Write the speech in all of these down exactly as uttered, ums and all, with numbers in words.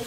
Red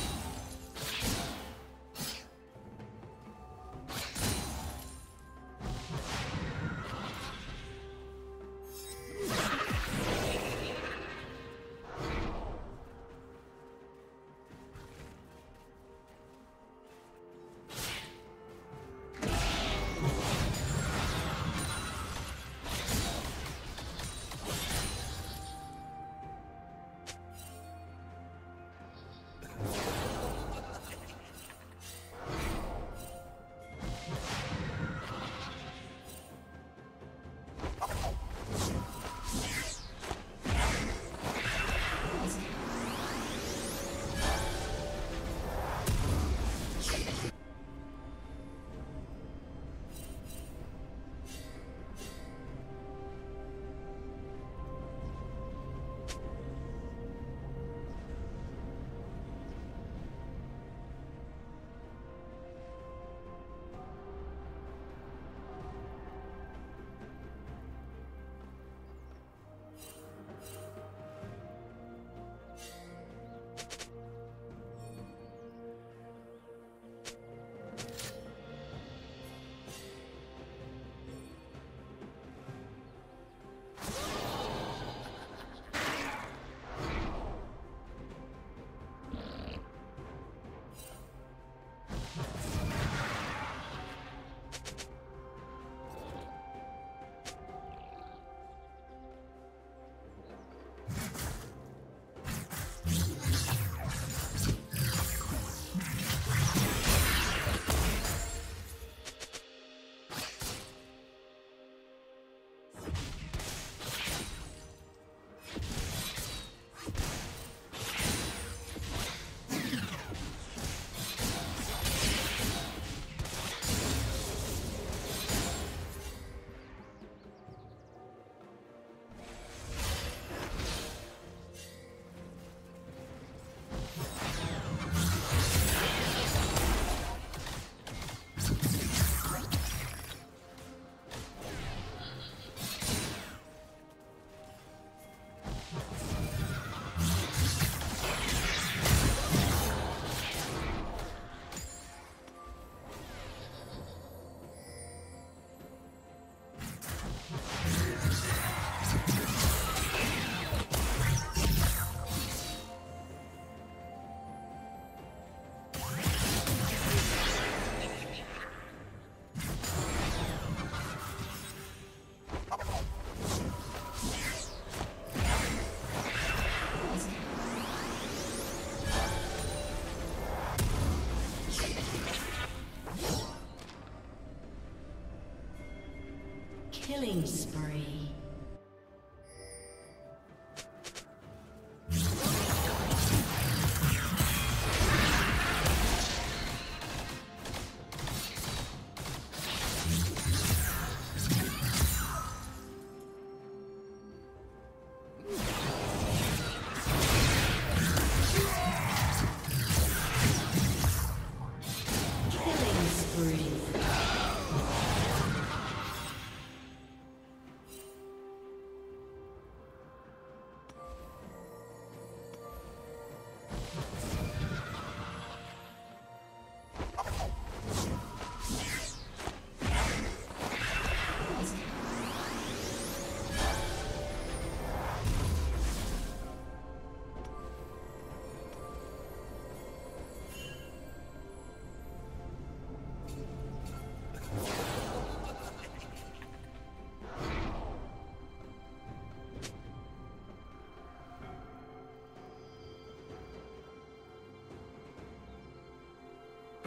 Killing spree.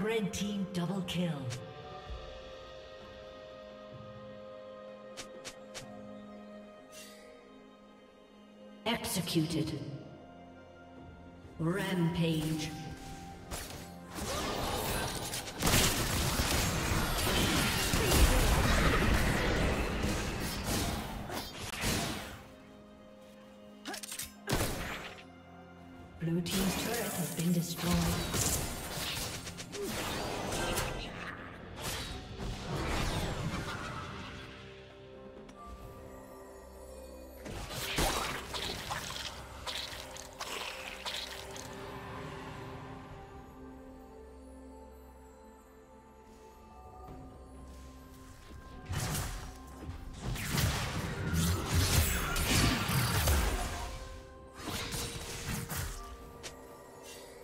Red team double kill. Executed. Rampage. Blue team's turret has been destroyed.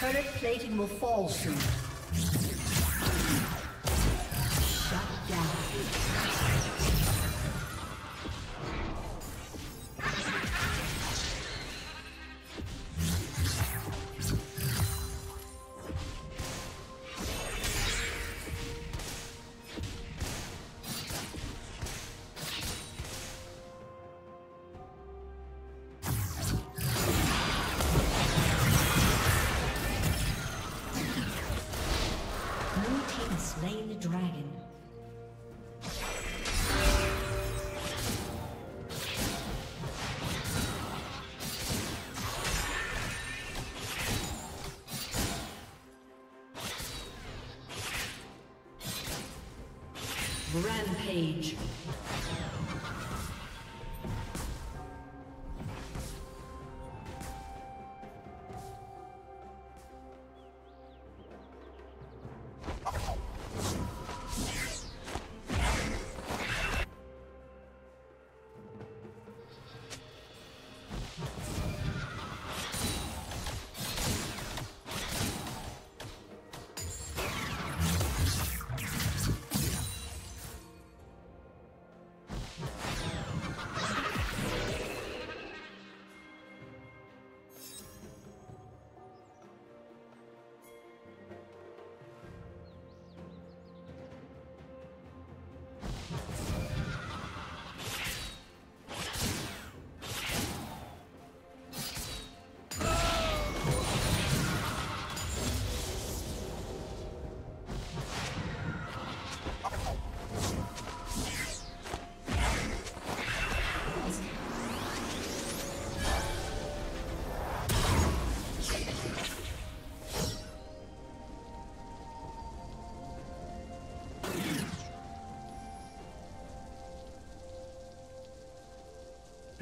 Turret plating will fall soon. Shut down. Rampage.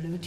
Blue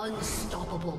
Unstoppable.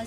A